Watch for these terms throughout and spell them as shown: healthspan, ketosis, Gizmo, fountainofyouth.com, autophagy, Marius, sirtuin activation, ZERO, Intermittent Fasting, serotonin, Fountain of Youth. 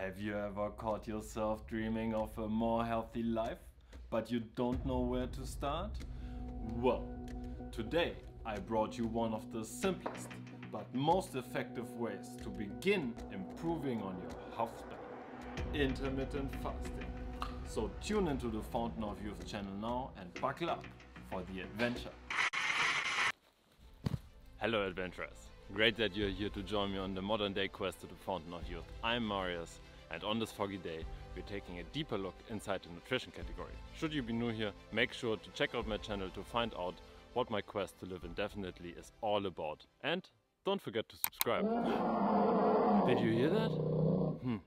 Have you ever caught yourself dreaming of a more healthy life, but you don't know where to start? Well, today I brought you one of the simplest but most effective ways to begin improving on your health diet: intermittent fasting. So tune into the Fountain of Youth channel now and buckle up for the adventure. Hello adventurers, great that you're here to join me on the modern day quest to the Fountain of Youth. I'm Marius, and on this foggy day we're taking a deeper look inside the nutrition category. Should you be new here, make sure to check out my channel to find out what my quest to live indefinitely is all about. And don't forget to subscribe. Did you hear that?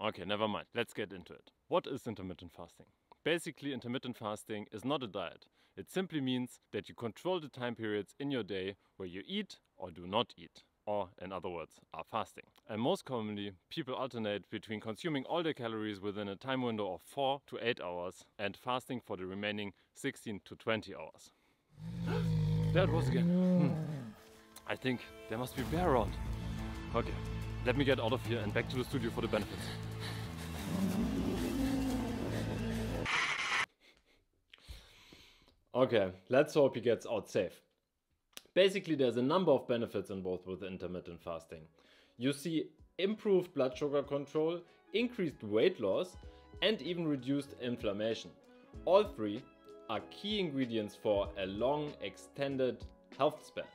Okay, never mind, let's get into it. What is intermittent fasting? Basically, intermittent fasting is not a diet. It simply means that you control the time periods in your day where you eat or do not eat, or in other words, are fasting. And most commonly, people alternate between consuming all their calories within a time window of 4 to 8 hours and fasting for the remaining 16 to 20 hours. There it was again. I think there must be a bear around. Okay, let me get out of here and back to the studio for the benefits. Okay, let's hope he gets out safe. Basically, there's a number of benefits involved with intermittent fasting. You see improved blood sugar control, increased weight loss, and even reduced inflammation. All three are key ingredients for a long, extended health span,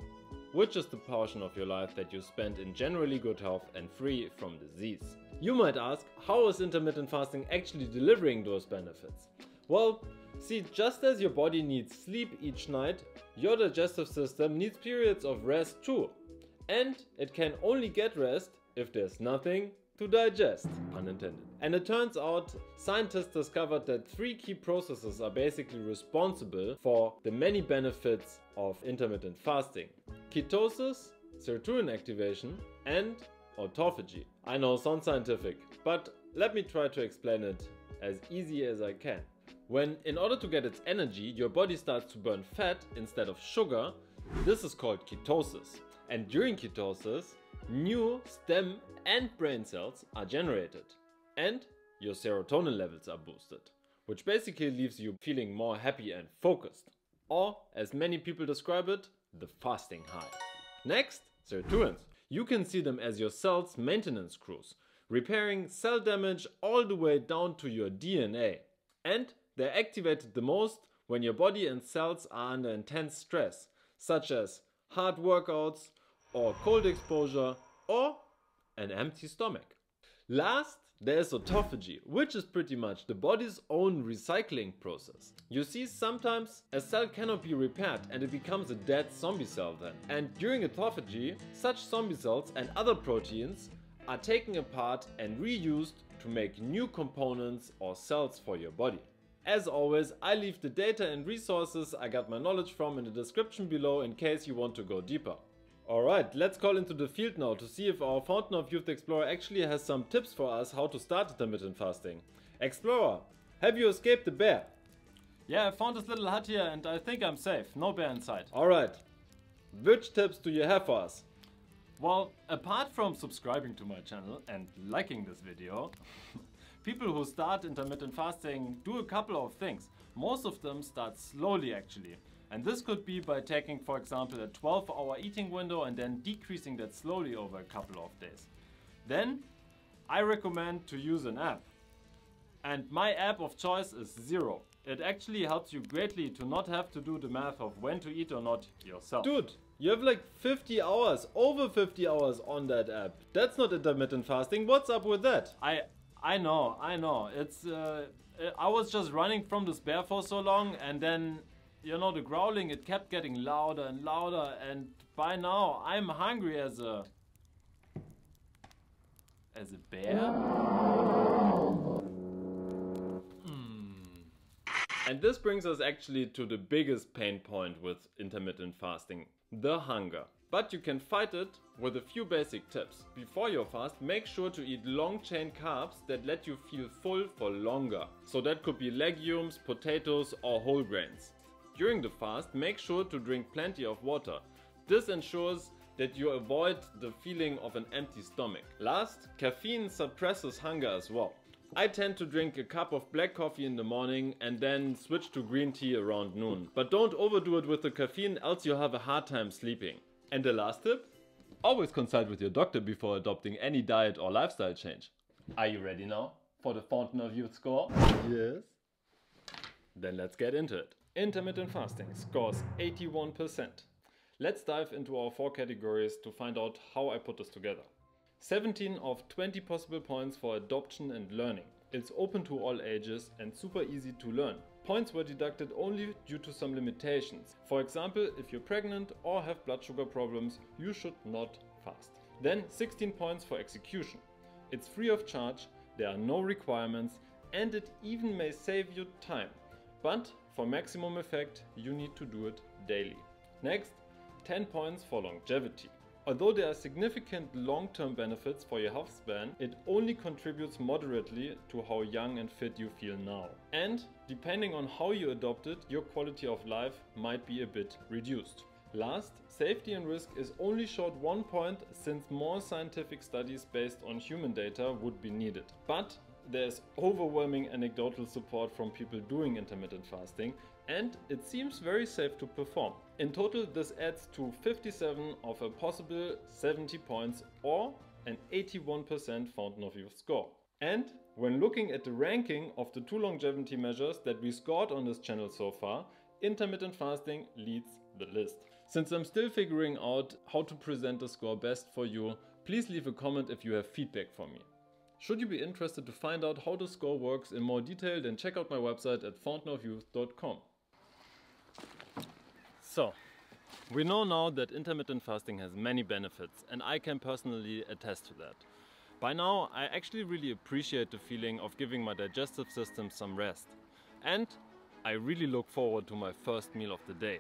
which is the portion of your life that you spend in generally good health and free from disease. You might ask, how is intermittent fasting actually delivering those benefits? Well, see, just as your body needs sleep each night, your digestive system needs periods of rest too. And it can only get rest if there's nothing to digest, pun intended. And it turns out, scientists discovered that 3 key processes are basically responsible for the many benefits of intermittent fasting: ketosis, sirtuin activation, and autophagy. I know, sounds scientific, but let me try to explain it as easy as I can. When, in order to get its energy, your body starts to burn fat instead of sugar, this is called ketosis. And during ketosis, new stem and brain cells are generated. And your serotonin levels are boosted, which basically leaves you feeling more happy and focused. Or, as many people describe it, the fasting high. Next, sirtuins. You can see them as your cell's maintenance crews, repairing cell damage all the way down to your DNA. And they're activated the most when your body and cells are under intense stress, such as hard workouts or cold exposure or an empty stomach. Last, there's autophagy, which is pretty much the body's own recycling process. You see, sometimes a cell cannot be repaired and it becomes a dead zombie cell then. And during autophagy, such zombie cells and other proteins are taken apart and reused to make new components or cells for your body. As always, I leave the data and resources I got my knowledge from in the description below in case you want to go deeper. Alright, let's call into the field now to see if our Fountain of Youth Explorer actually has some tips for us how to start intermittent fasting. Explorer, have you escaped the bear? Yeah, I found this little hut here and I think I'm safe. No bear in sight. Alright, which tips do you have for us? Well, apart from subscribing to my channel and liking this video, people who start intermittent fasting do a couple of things. Most of them start slowly actually. And this could be by taking, for example, a 12-hour eating window and then decreasing that slowly over a couple of days. Then I recommend to use an app. And my app of choice is Zero. It actually helps you greatly to not have to do the math of when to eat or not yourself. Dude! You have like 50 hours, over 50 hours on that app. That's not intermittent fasting. What's up with that? I know. It's I was just running from this bear for so long, and then, you know, the growling, it kept getting louder and louder, and by now I'm hungry as a bear. And this brings us actually to the biggest pain point with intermittent fasting: the hunger. But you can fight it with a few basic tips. Before your fast, make sure to eat long chain carbs that let you feel full for longer. So that could be legumes, potatoes, or whole grains. During the fast, make sure to drink plenty of water. This ensures that you avoid the feeling of an empty stomach. Last, caffeine suppresses hunger as well. I tend to drink a cup of black coffee in the morning and then switch to green tea around noon. But don't overdo it with the caffeine, else you'll have a hard time sleeping. And the last tip? Always consult with your doctor before adopting any diet or lifestyle change. Are you ready now for the Fountain of Youth score? Yes. Then let's get into it. Intermittent fasting scores 81%. Let's dive into our four categories to find out how I put this together. 17 of 20 possible points for adoption and learning. It's open to all ages and super easy to learn. Points were deducted only due to some limitations. For example, if you're pregnant or have blood sugar problems, you should not fast. Then 16 points for execution. It's free of charge, there are no requirements, and it even may save you time. But for maximum effect, you need to do it daily. Next, 10 points for longevity. Although there are significant long-term benefits for your health span, it only contributes moderately to how young and fit you feel now. And depending on how you adopt it, your quality of life might be a bit reduced. Last, safety and risk is only short 1 point since more scientific studies based on human data would be needed. But there's overwhelming anecdotal support from people doing intermittent fasting, and it seems very safe to perform. In total, this adds to 57 of a possible 70 points or an 81% Fountain of Youth score. And when looking at the ranking of the two longevity measures that we scored on this channel so far, intermittent fasting leads the list. Since I'm still figuring out how to present the score best for you, please leave a comment if you have feedback for me. Should you be interested to find out how the score works in more detail, then check out my website at fountainofyouth.com. So, we know now that intermittent fasting has many benefits, and I can personally attest to that. By now, I actually really appreciate the feeling of giving my digestive system some rest. And I really look forward to my first meal of the day.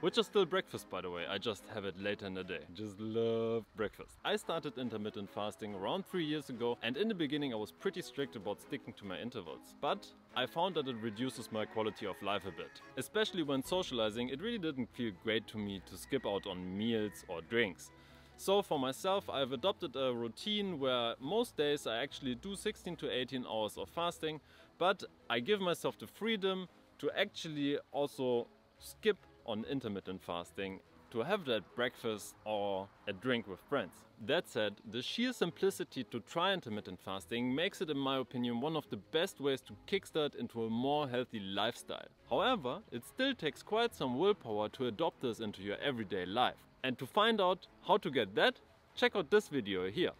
Which is still breakfast, by the way, I just have it later in the day. Just love breakfast. I started intermittent fasting around 3 years ago, and in the beginning I was pretty strict about sticking to my intervals. But I found that it reduces my quality of life a bit. Especially when socializing, it really didn't feel great to me to skip out on meals or drinks. So for myself, I've adopted a routine where most days I actually do 16 to 18 hours of fasting, but I give myself the freedom to actually also skip on intermittent fasting to have that breakfast or a drink with friends. That said, the sheer simplicity to try intermittent fasting makes it, in my opinion, one of the best ways to kickstart into a more healthy lifestyle. However, it still takes quite some willpower to adopt this into your everyday life. And to find out how to get that, check out this video here.